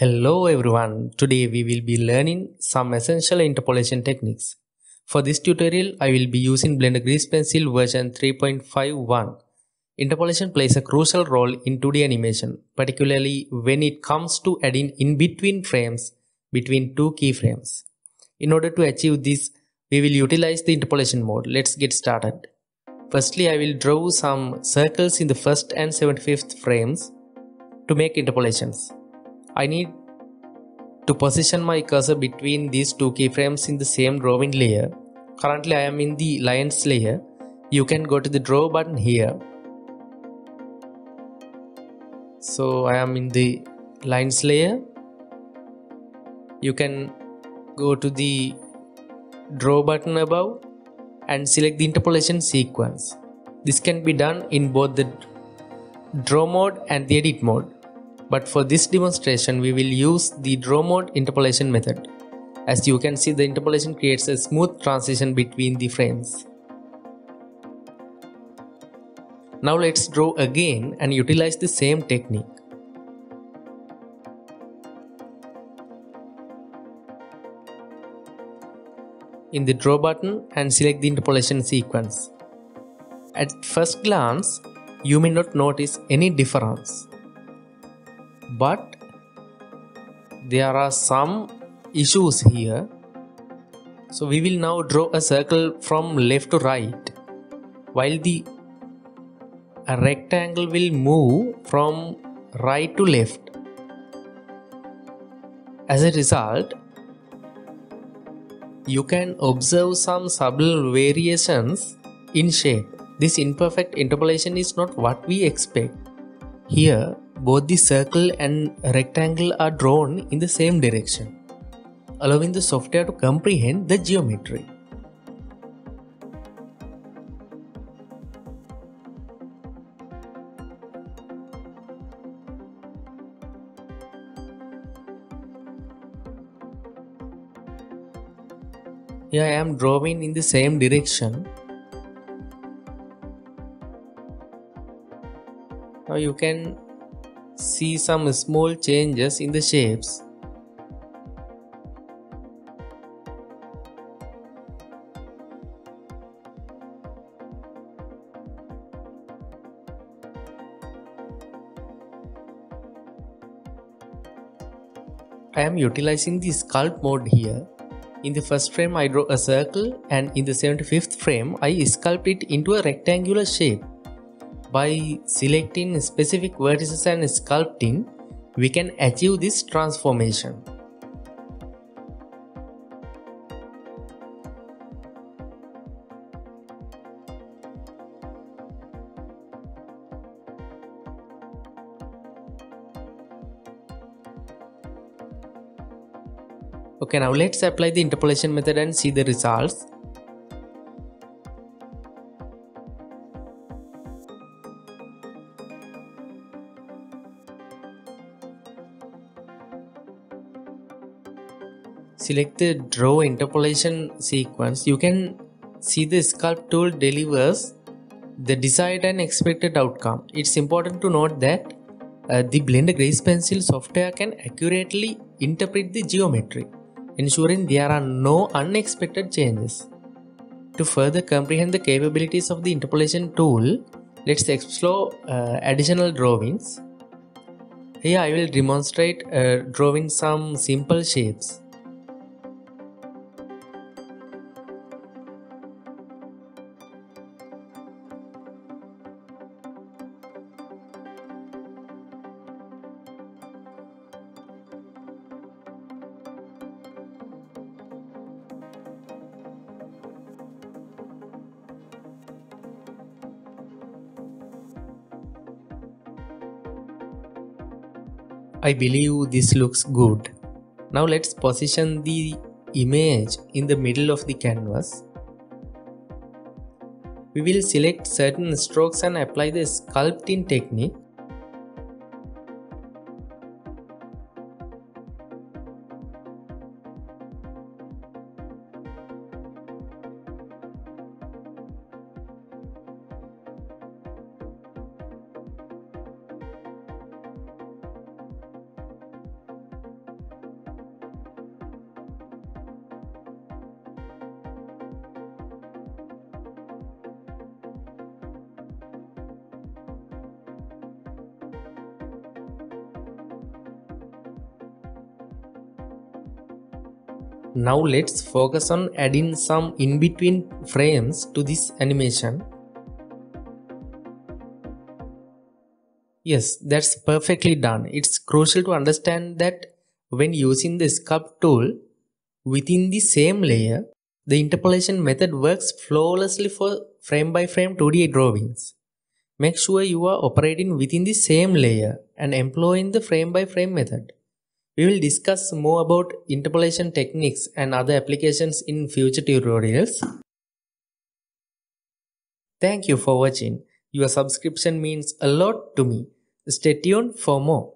Hello everyone, today we will be learning some essential interpolation techniques. For this tutorial, I will be using Blender Grease Pencil version 3.5.1. Interpolation plays a crucial role in 2D animation, particularly when it comes to adding in-between frames between two keyframes. In order to achieve this, we will utilize the interpolation mode. Let's get started. Firstly, I will draw some circles in the 1st and 75th frames to make interpolations. I need to position my cursor between these two keyframes in the same drawing layer. Currently I am in the lines layer. You can go to the draw button here. So I am in the lines layer. You can go to the draw button above and select the interpolation sequence. This can be done in both the draw mode and the edit mode. But for this demonstration, we will use the draw mode interpolation method. As you can see, the interpolation creates a smooth transition between the frames. Now let's draw again and utilize the same technique. In the draw button and select the interpolation sequence. At first glance, you may not notice any difference. But there are some issues here. So we will now draw a circle from left to right, while the rectangle will move from right to left. As a result, you can observe some subtle variations in shape. This imperfect interpolation is not what we expect. Here, both the circle and rectangle are drawn in the same direction, allowing the software to comprehend the geometry. Here I am drawing in the same direction. Now you can see some small changes in the shapes. I am utilizing the sculpt mode here. In the 1st frame I draw a circle, and in the 75th frame I sculpt it into a rectangular shape. By selecting specific vertices and sculpting, we can achieve this transformation. Okay, now let's apply the interpolation method and see the results. Select the draw interpolation sequence. You can see the sculpt tool delivers the desired and expected outcome. It's important to note that the Blender Grease Pencil software can accurately interpret the geometry, ensuring there are no unexpected changes. To further comprehend the capabilities of the interpolation tool, let's explore additional drawings. Here I will demonstrate drawing some simple shapes. I believe this looks good. Now let's position the image in the middle of the canvas. We will select certain strokes and apply the sculpting technique. Now let's focus on adding some in-between frames to this animation. Yes, that's perfectly done. It's crucial to understand that when using the sculpt tool within the same layer, the interpolation method works flawlessly for frame by frame 2D drawings. Make sure you are operating within the same layer and employing the frame by frame method. We will discuss more about interpolation techniques and other applications in future tutorials. Thank you for watching. Your subscription means a lot to me. Stay tuned for more.